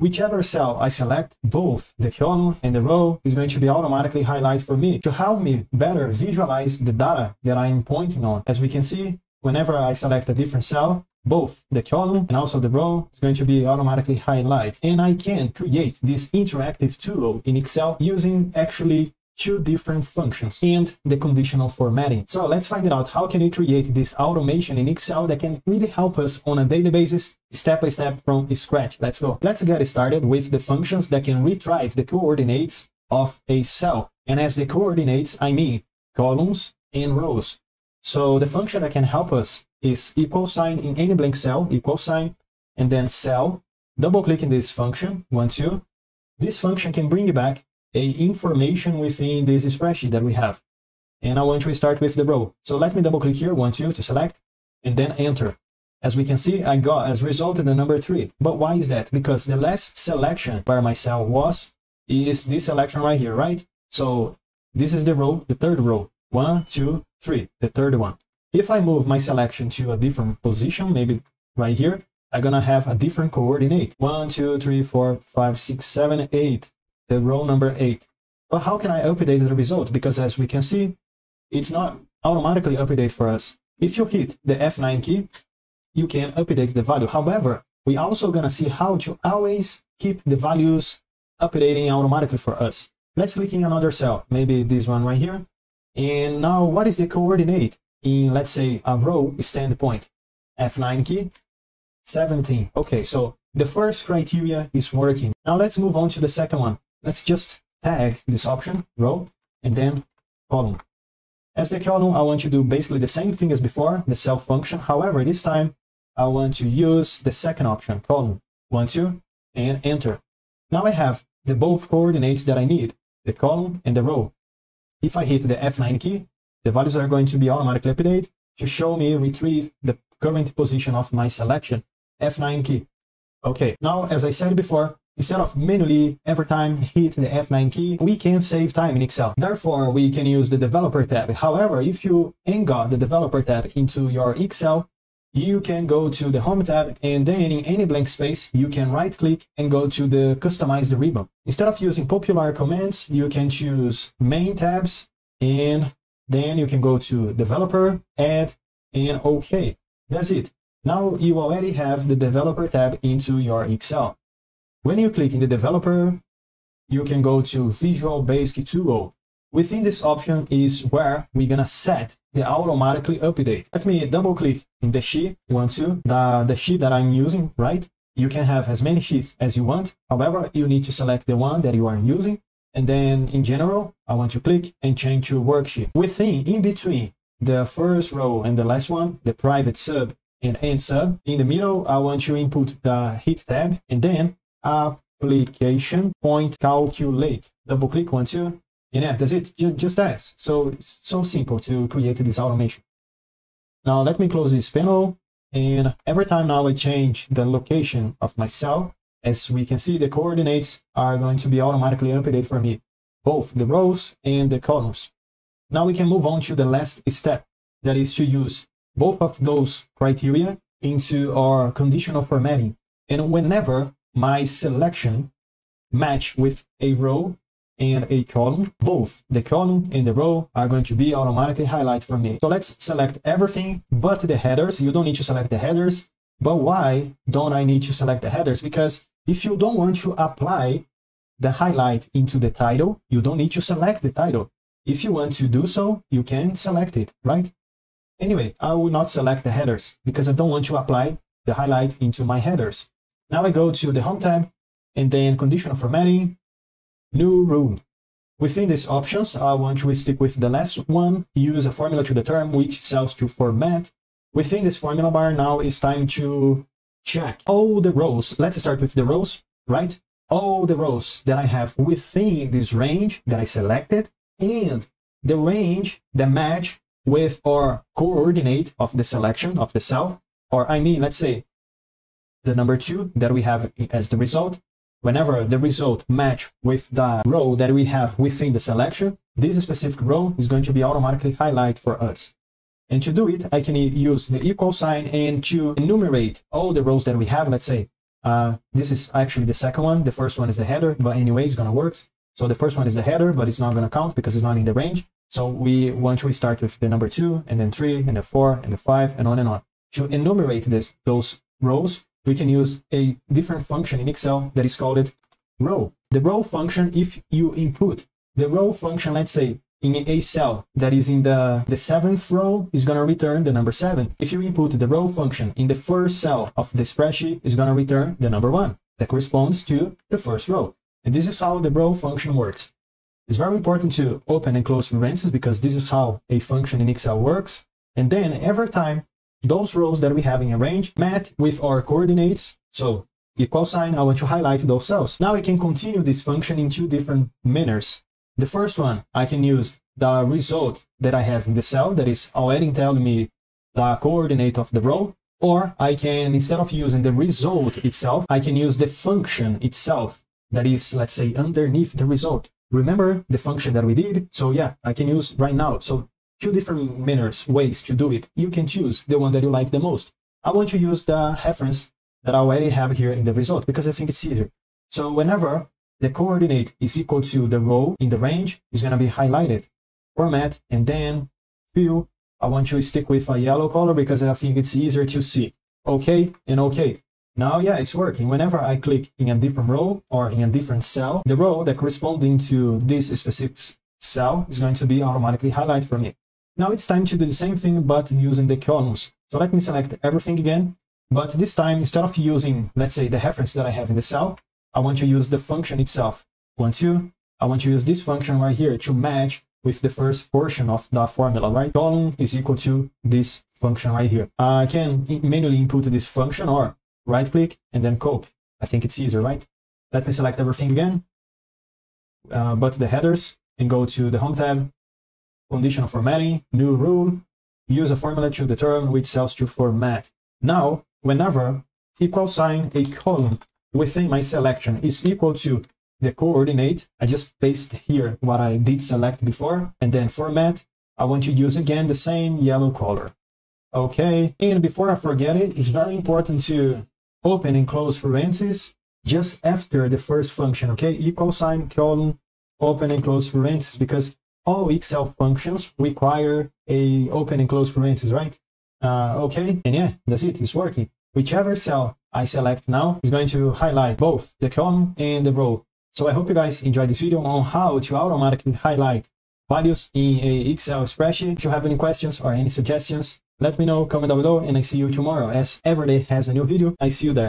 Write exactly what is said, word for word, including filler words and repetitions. Whichever cell I select, both the column and the row is going to be automatically highlighted for me to help me better visualize the data that I'm pointing on. As we can see, whenever I select a different cell, both the column and also the row is going to be automatically highlighted. And I can create this interactive tool in Excel using actually two different functions and the conditional formatting. So let's find it out. How can we create this automation in Excel that can really help us on a daily basis, step by step from scratch? Let's go. Let's get started with the functions that can retrieve the coordinates of a cell. And as the coordinates, I mean columns and rows. So the function that can help us is equal sign in any blank cell, equal sign, and then cell. Double click in this function, one, two. This function can bring you back a information within this spreadsheet that we have. And I want to start with the row. So let me double click here, one, two, to select, and then enter. As we can see, I got as result the number three. But why is that? Because the last selection where my cell was is this selection right here, right? So this is the row, the third row, one, two, three, the third one. If I move my selection to a different position, maybe right here, I'm gonna have a different coordinate. One, two, three, four, five, six, seven, eight. The row number eight. But how can I update the result? Because as we can see, it's not automatically updated for us. If you hit the F nine key, you can update the value. However, we also gonna see how to always keep the values updating automatically for us. Let's click in another cell, maybe this one right here. And now what is the coordinate in, let's say, a row standpoint? F nine key, seventeen. Okay, so the first criteria is working. Now let's move on to the second one. Let's just tag this option, row, and then column. As the column, I want to do basically the same thing as before, the cell function. However, this time, I want to use the second option, column, one, two, and enter. Now I have the both coordinates that I need, the column and the row. If I hit the F nine key, the values are going to be automatically updated to show me retrieve the current position of my selection, F nine key. Okay, now, as I said before, instead of manually every time hit the F nine key, we can save time in Excel. Therefore, we can use the developer tab. However, if you embed the developer tab into your Excel, you can go to the home tab and then in any blank space, you can right click and go to the customize the ribbon. Instead of using popular commands, you can choose main tabs and then you can go to developer, add, and okay. That's it. Now you already have the developer tab into your Excel. When you click in the developer, you can go to Visual Basic Tool. Within this option is where we're gonna set the automatically update. Let me double click in the sheet, one, two, the, the sheet that I'm using, right? You can have as many sheets as you want. However, you need to select the one that you are using. And then in general, I want to click and change to worksheet. Within, in between the first row and the last one, the private sub and end sub, in the middle, I want to input the hit tab and then application point calculate, double click, one, two, and yeah, that's it. Just that. So it's so simple to create this automation. Now let me close this panel, and every time now I change the location of my cell, as we can see, the coordinates are going to be automatically updated for me, both the rows and the columns. Now we can move on to the last step, that is to use both of those criteria into our conditional formatting. And whenever my selection match with a row and a column, both the column and the row are going to be automatically highlighted for me. So let's select everything but the headers. You don't need to select the headers. But why don't I need to select the headers? Because if you don't want to apply the highlight into the title, you don't need to select the title. If you want to do so, you can select it, right? Anyway, I will not select the headers because I don't want to apply the highlight into my headers. Now I go to the Home tab and then Conditional Formatting, New Rule. Within these options, I want to stick with the last one, use a formula to determine which cells to format. Within this formula bar, now it's time to check all the rows. Let's start with the rows, right? All the rows that I have within this range that I selected and the range that match with our coordinate of the selection of the cell, or I mean, let's say, the number two that we have as the result. Whenever the result match with the row that we have within the selection, this specific row is going to be automatically highlighted for us. And to do it, I can use the equal sign and to enumerate all the rows that we have, let's say Uh, this is actually the second one. The first one is the header, but anyway, it's gonna work. So the first one is the header, but it's not gonna count because it's not in the range. So we want to start with the number two, and then three, and then four, and then five, and on and on. To enumerate this, those rows, we can use a different function in Excel that is called row. The row function, if you input the row function, let's say in a cell that is in the, the seventh row, is going to return the number seven. If you input the row function in the first cell of the spreadsheet, is going to return the number one that corresponds to the first row. And this is how the row function works. It's very important to open and close parentheses because this is how a function in Excel works. And then every time those rows that we have in a range match with our coordinates, so equal sign, I want to highlight those cells. Now we can continue this function in two different manners. The first one, I can use the result that I have in the cell that is already telling me the coordinate of the row, or I can, instead of using the result itself, I can use the function itself that is, let's say, underneath the result. Remember the function that we did? So yeah, I can use right now. So two different manners, ways to do it. You can choose the one that you like the most. I want to use the reference that I already have here in the result because I think it's easier. So whenever the coordinate is equal to the row in the range, it's going to be highlighted, format, and then fill. I want to stick with a yellow color because I think it's easier to see. Okay, and okay. Now, yeah, it's working. Whenever I click in a different row or in a different cell, the row that corresponding to this specific cell is going to be automatically highlighted for me. Now it's time to do the same thing, but using the columns. So let me select everything again. But this time, instead of using, let's say, the reference that I have in the cell, I want to use the function itself. One, two, I want to use this function right here to match with the first portion of the formula, right? Column is equal to this function right here. I can manually input this function or right-click and then copy. I think it's easier, right? Let me select everything again, uh, but the headers, and go to the Home tab. Conditional formatting, new rule, use a formula to determine which cells to format. Now, whenever equal sign a column within my selection is equal to the coordinate, I just paste here what I did select before, and then format, I want to use again the same yellow color. Okay, and before I forget it, it's very important to open and close parentheses just after the first function, okay? Equal sign, column, open and close parentheses, because all Excel functions require a open and close parentheses, right? Uh, okay, and yeah, that's it, it's working. Whichever cell I select now is going to highlight both the column and the row. So I hope you guys enjoyed this video on how to automatically highlight values in a Excel spreadsheet. If you have any questions or any suggestions, let me know, comment down below, and I see you tomorrow as every day has a new video. I see you there.